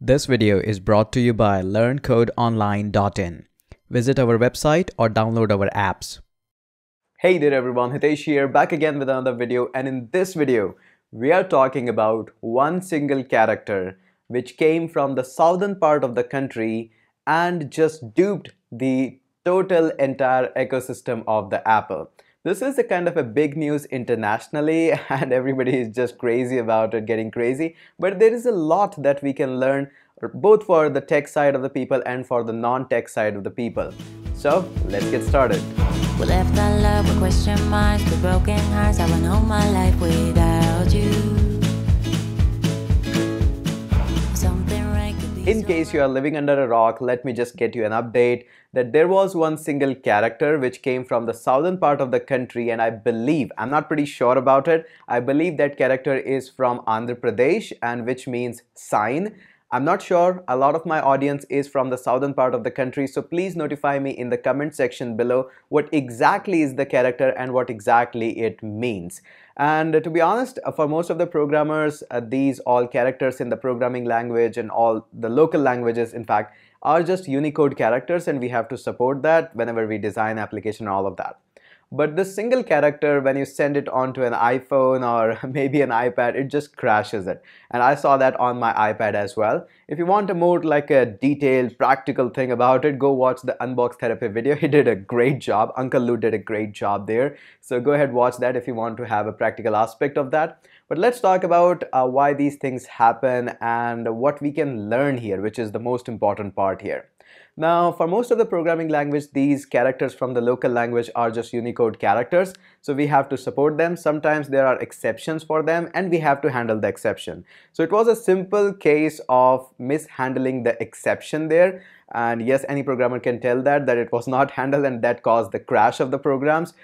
This video is brought to you by LearnCodeOnline.in. Visit our website or download our apps. Hey there everyone, Hitesh here, back again with another video, and in this video we are talking about one single character which came from the southern part of the country and just duped the total entire ecosystem of the Apple. This is a kind of a big news internationally and everybody is just crazy about it, getting crazy. But there is a lot that we can learn both for the tech side of the people and for the non-tech side of the people. So let's get started. We left our love with question marks, with broken hearts. I won't hold my life without you. In case you are living under a rock, let me just get you an update that there was one single character which came from the southern part of the country, and I believe, I'm not pretty sure about it, I believe that character is from Andhra Pradesh, and which means sign. I'm not sure, a lot of my audience is from the southern part of the country, so please notify me in the comment section below what exactly is the character and what exactly it means. And to be honest, for most of the programmers, these all characters in the programming language and all the local languages, in fact, are just Unicode characters, and we have to support that whenever we design application and all of that. But this single character, when you send it onto an iPhone or maybe an iPad, it just crashes it. And I saw that on my iPad as well. If you want a more like a detailed, practical thing about it, go watch the Unbox Therapy video. He did a great job. Uncle Lou did a great job there. So go ahead, watch that if you want to have a practical aspect of that. But let's talk about why these things happen and what we can learn here, which is the most important part here. Now, for most of the programming language, these characters from the local language are just Unicode characters, so we have to support them. Sometimes there are exceptions for them and we have to handle the exception. So it was a simple case of mishandling the exception there, and yes, any programmer can tell that it was not handled and that caused the crash of the programs,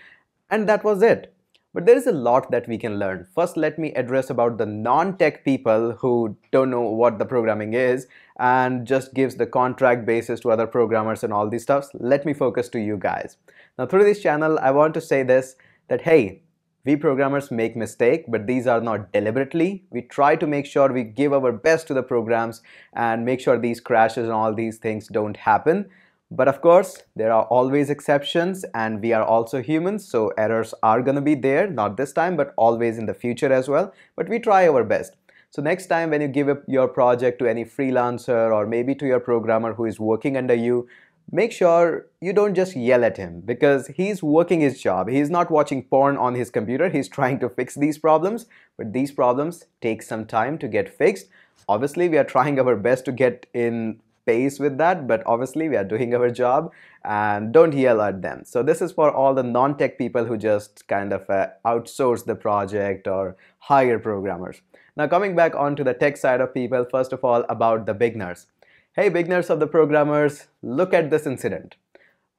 and that was it. But there is a lot that we can learn. First, let me address about the non-tech people who don't know what the programming is and just gives the contract basis to other programmers and all these stuffs. Let me focus to you guys. Now, through this channel, I want to say this, that hey, we programmers make mistakes, but these are not deliberately. We try to make sure we give our best to the programs and make sure these crashes and all these things don't happen. But of course, there are always exceptions and we are also humans, so errors are gonna be there, not this time, but always in the future as well. But we try our best. So next time when you give up your project to any freelancer or maybe to your programmer who is working under you, make sure you don't just yell at him, because he's working his job. He's not watching porn on his computer. He's trying to fix these problems, but these problems take some time to get fixed. Obviously, we are trying our best to get in pace with that, but obviously we are doing our job, and don't yell at them. So this is for all the non-tech people who just kind of outsource the project or hire programmers. Now coming back onto the tech side of people, first of all about the beginners. Hey beginners of the programmers, look at this incident.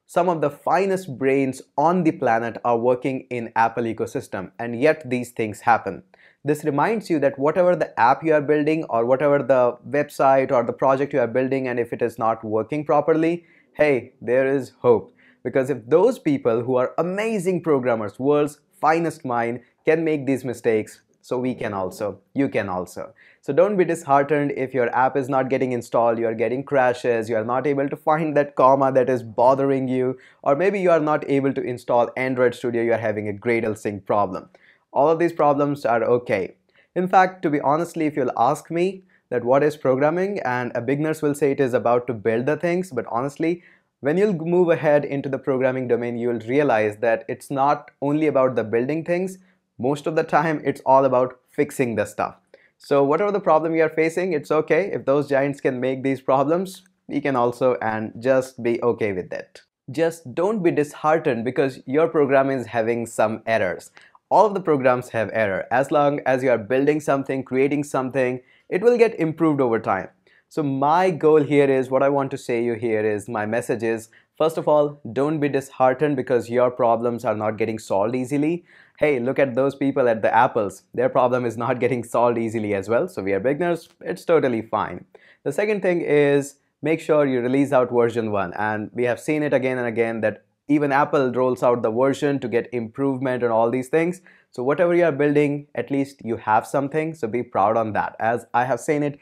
Some of the finest brains on the planet are working in Apple ecosystem, and yet these things happen. This reminds you that whatever the app you are building or whatever the website or the project you are building, and if it is not working properly, hey, there is hope. Because if those people who are amazing programmers, world's finest mind, can make these mistakes, so we can also, you can also. So don't be disheartened if your app is not getting installed, you are getting crashes, you are not able to find that comma that is bothering you, or maybe you are not able to install Android Studio, you are having a Gradle sync problem. All of these problems are okay. In fact, to be honestly, if you'll ask me that what is programming, and a beginners will say it is about to build the things, but honestly, when you'll move ahead into the programming domain, you'll realize that it's not only about the building things. Most of the time, it's all about fixing the stuff. So whatever the problem you are facing, it's okay. If those giants can make these problems, we can also, and just be okay with it. Just don't be disheartened because your program is having some errors. All of the programs have error. As long as you are building something, creating something, it will get improved over time. So my goal here is, what I want to say you here is, my message is, first of all, don't be disheartened because your problems are not getting solved easily. Hey, look at those people at the Apples. Their problem is not getting solved easily as well. So we are beginners, it's totally fine. The second thing is, make sure you release out version 1. And we have seen it again and again that even Apple rolls out the version to get improvement and all these things. So whatever you are building, at least you have something. So be proud on that. As I have seen it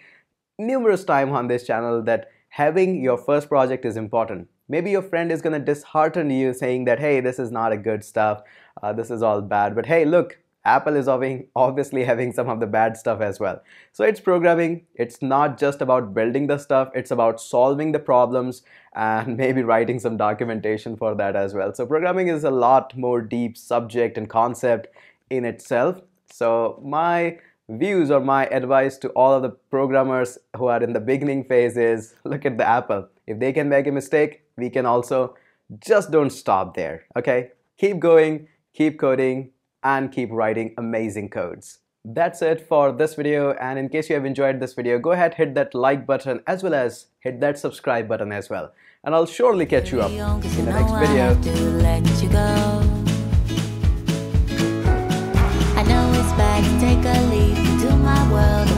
numerous times on this channel that having your first project is important. Maybe your friend is going to dishearten you saying that, hey, this is not a good stuff, this is all bad. But hey, look, Apple is obviously having some of the bad stuff as well. So it's programming. It's not just about building the stuff. It's about solving the problems and maybe writing some documentation for that as well. So programming is a lot more deep subject and concept in itself. So my views or my advice to all of the programmers who are in the beginning phase is look at the Apple. If they can make a mistake, we can also. Just don't stop there, okay? Keep going, keep coding, and keep writing amazing codes. That's it for this video, and in case you have enjoyed this video, go ahead, hit that like button as well as hit that subscribe button as well, and I'll surely catch you up in the next video. I know it's bad to take a leap into my world.